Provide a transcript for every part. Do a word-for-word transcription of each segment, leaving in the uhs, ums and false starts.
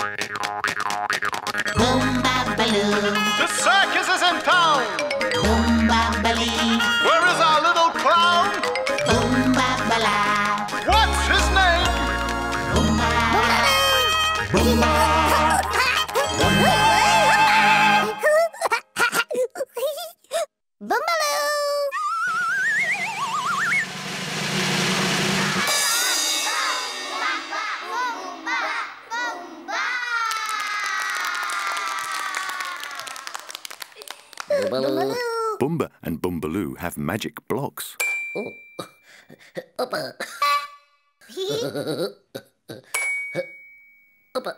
Bumbalu. The circus is in town. Bumbalu. Where is our little clown? Bumbabala. What's his name? Bumba. Bumba. Bumbalu. Bumbalu. Bumba and Bumbalu have magic blocks. Oh. Uppa. Uppa.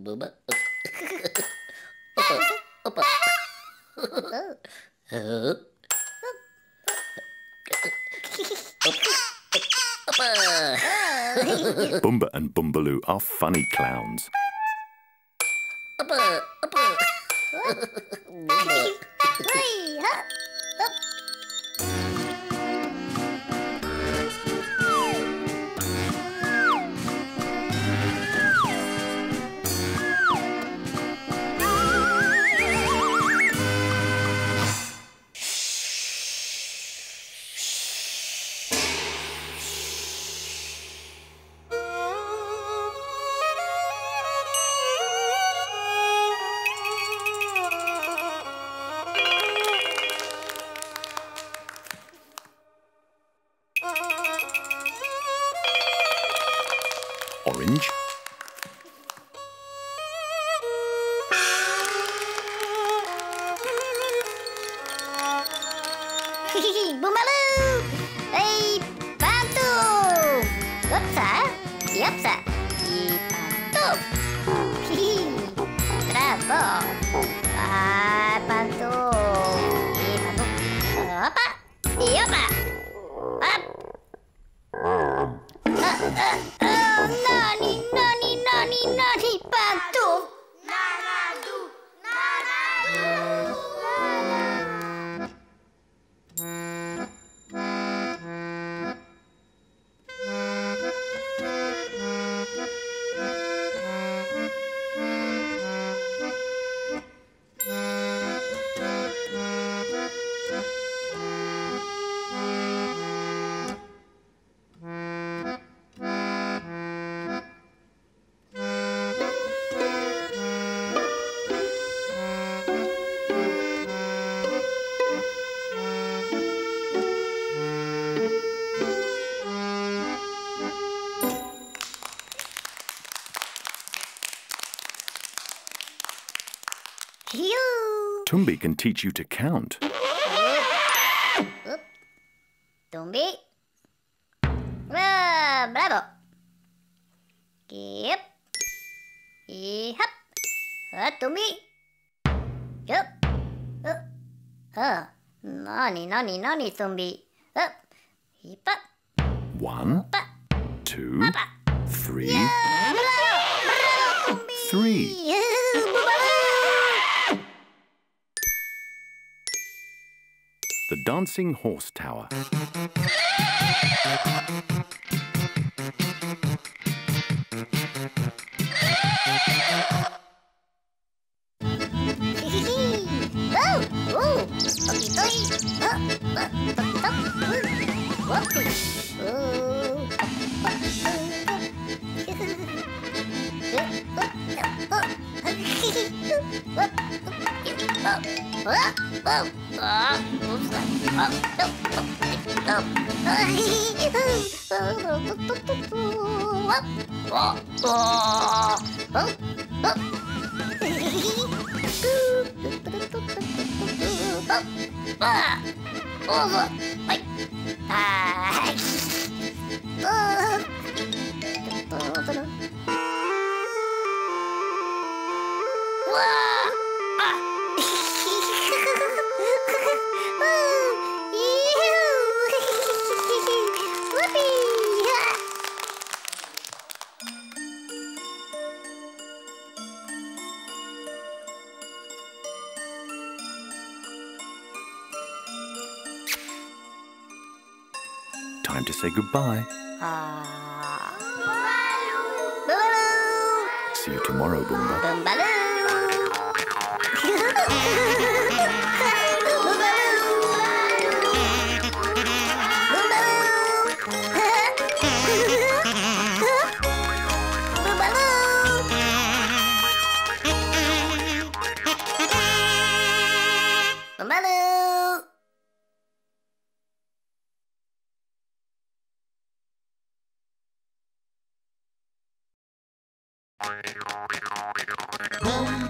Bumba. Uppa. Uppa. Bumba and Bumbalu are funny clowns. Uppa. Uppa. Orange. Bumbalu. Hey, bantu. Upsa. Yapsa. Bantu. Bravo. Ah, bantu. Bantu. Apa? Yapa. Up. Uh, uh. Tumbi can teach you to count. Tumbi. Wow, bravo. Yep. Yep. Uh, Tumbi. Yep. Uh. Uh. Nani, nani, nani, Tumbi. Up. Hip up. One. Two. Three. Three. The Dancing Horse Tower. Time to say goodbye. Uh, Bumbalu. Bumbalu. See you tomorrow, Bumba. Bumbalu! Bumba!